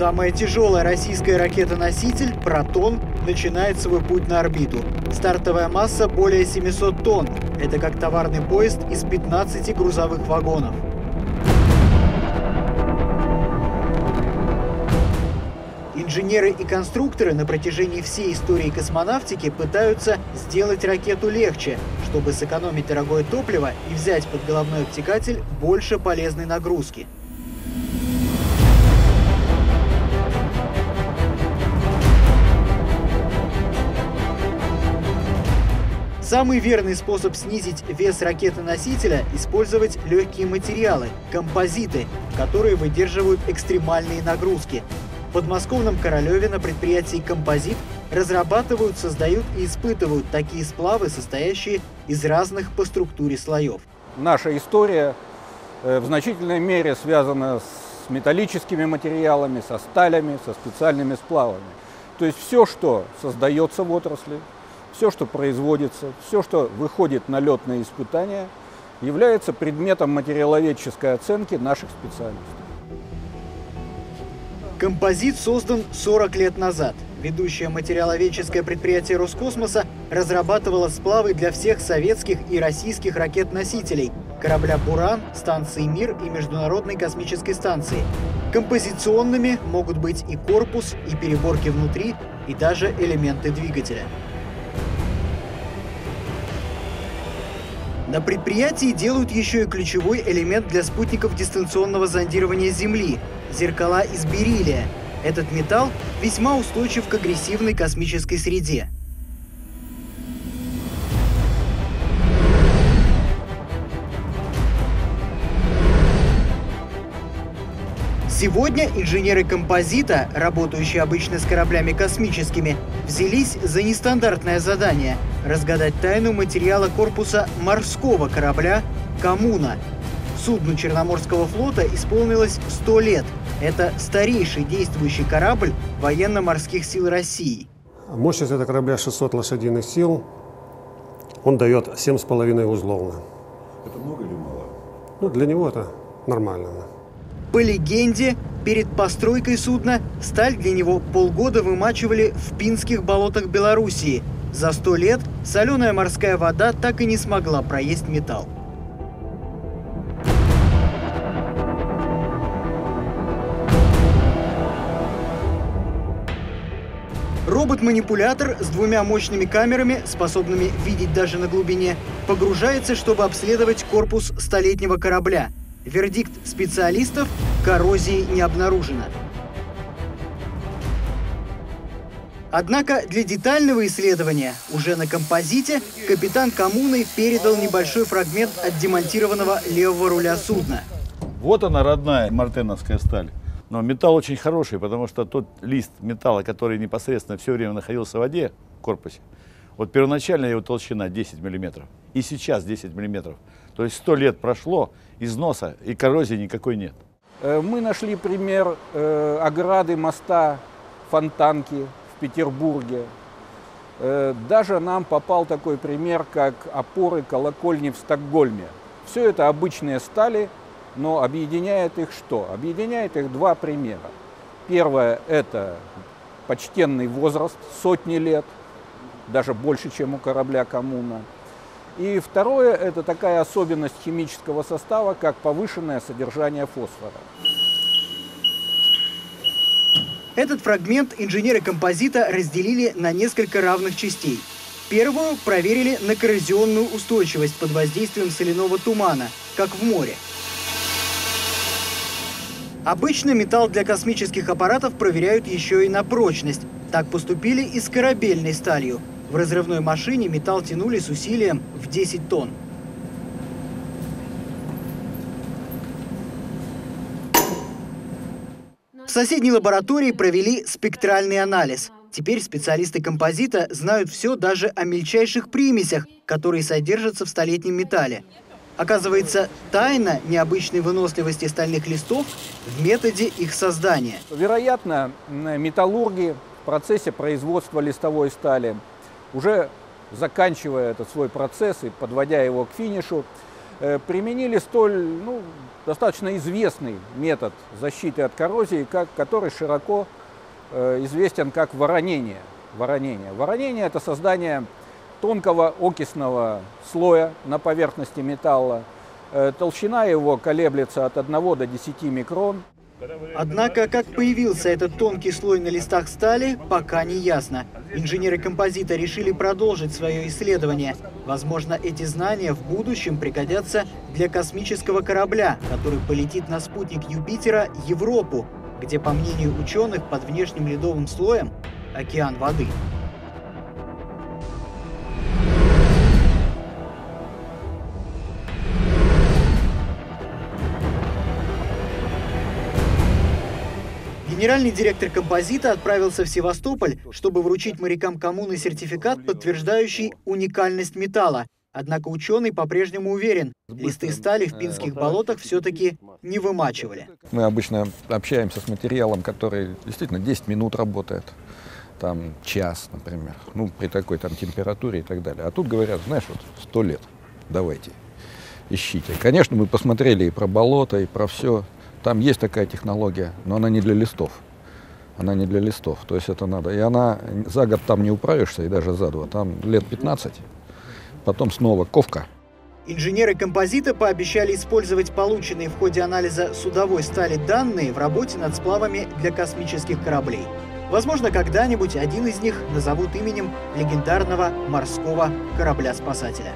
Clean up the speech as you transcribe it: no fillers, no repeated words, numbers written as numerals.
Самая тяжелая российская ракета-носитель «Протон» начинает свой путь на орбиту. Стартовая масса более 700 тонн. Это как товарный поезд из 15 грузовых вагонов. Инженеры и конструкторы на протяжении всей истории космонавтики пытаются сделать ракету легче, чтобы сэкономить дорогое топливо и взять под головной обтекатель больше полезной нагрузки. Самый верный способ снизить вес ракеты-носителя – использовать легкие материалы – композиты, которые выдерживают экстремальные нагрузки. В подмосковном Королеве на предприятии «Композит» разрабатывают, создают и испытывают такие сплавы, состоящие из разных по структуре слоев. Наша история в значительной мере связана с металлическими материалами, со сталями, со специальными сплавами. То есть все, что создается в отрасли, все, что производится, все, что выходит на летные испытания, является предметом материаловедческой оценки наших специалистов. Композит создан 40 лет назад. Ведущее материаловедческое предприятие Роскосмоса разрабатывало сплавы для всех советских и российских ракет-носителей – корабля «Буран», станции «Мир» и Международной космической станции. Композиционными могут быть и корпус, и переборки внутри, и даже элементы двигателя. На предприятии делают еще и ключевой элемент для спутников дистанционного зондирования Земли – зеркала из бериллия. Этот металл весьма устойчив к агрессивной космической среде. Сегодня инженеры «Композита», работающие обычно с кораблями космическими, взялись за нестандартное задание – разгадать тайну материала корпуса морского корабля «Коммуна». Судну Черноморского флота исполнилось 100 лет. Это старейший действующий корабль военно-морских сил России. Мощность этого корабля 600 лошадиных сил. Он дает 7,5 узлов. Это много или мало? Ну, для него это нормально. По легенде, перед постройкой судна сталь для него полгода вымачивали в Пинских болотах Белоруссии. За 100 лет соленая морская вода так и не смогла проесть металл. Робот-манипулятор с двумя мощными камерами, способными видеть даже на глубине, погружается, чтобы обследовать корпус столетнего корабля. Вердикт специалистов – коррозии не обнаружено. Однако для детального исследования уже на «Композите» капитан «Коммуны» передал небольшой фрагмент от демонтированного левого руля судна. Вот она, родная мартеновская сталь. Но металл очень хороший, потому что тот лист металла, который непосредственно все время находился в воде, в корпусе, вот первоначальная его толщина 10 мм, и сейчас 10 мм. То есть 100 лет прошло, износа и коррозии никакой нет. Мы нашли пример ограды моста Фонтанки в Петербурге. Даже нам попал такой пример, как опоры колокольни в Стокгольме. Все это обычные стали, но объединяет их что? Объединяет их два примера. Первое – это почтенный возраст, сотни лет, даже больше, чем у корабля «Коммуна». И второе – это такая особенность химического состава, как повышенное содержание фосфора. Этот фрагмент инженеры «Композита» разделили на несколько равных частей. Первую проверили на коррозионную устойчивость под воздействием соляного тумана, как в море. Обычно металл для космических аппаратов проверяют еще и на прочность. Так поступили и с корабельной сталью. В разрывной машине металл тянули с усилием в 10 тонн. В соседней лаборатории провели спектральный анализ. Теперь специалисты «Композита» знают все даже о мельчайших примесях, которые содержатся в столетнем металле. Оказывается, тайна необычной выносливости стальных листов в методе их создания. Вероятно, металлурги в процессе производства листовой стали, уже заканчивая этот свой процесс и подводя его к финишу, применили столь, достаточно известный метод защиты от коррозии, который широко известен как воронение. Воронение – это создание тонкого окисного слоя на поверхности металла. Толщина его колеблется от 1 до 10 микрон. Однако, как появился этот тонкий слой на листах стали, пока не ясно. Инженеры композита решили продолжить свое исследование. Возможно, эти знания в будущем пригодятся для космического корабля, который полетит на спутник Юпитера Европу, где, по мнению ученых, под внешним ледовым слоем океан воды. Генеральный директор композита отправился в Севастополь, чтобы вручить морякам коммуны сертификат, подтверждающий уникальность металла. Однако ученый по-прежнему уверен, листы стали в Пинских болотах все-таки не вымачивали. Мы обычно общаемся с материалом, который действительно 10 минут работает, там час, например, при такой там температуре и так далее. А тут говорят, 100 лет, давайте, ищите. Конечно, мы посмотрели и про болото, и про все. Там есть такая технология, но она не для листов. То есть это надо. И она за год там не управишься, и даже за два. Там лет 15. Потом снова ковка. Инженеры композита пообещали использовать полученные в ходе анализа судовой стали данные в работе над сплавами для космических кораблей. Возможно, когда-нибудь один из них назовут именем легендарного морского корабля-спасателя.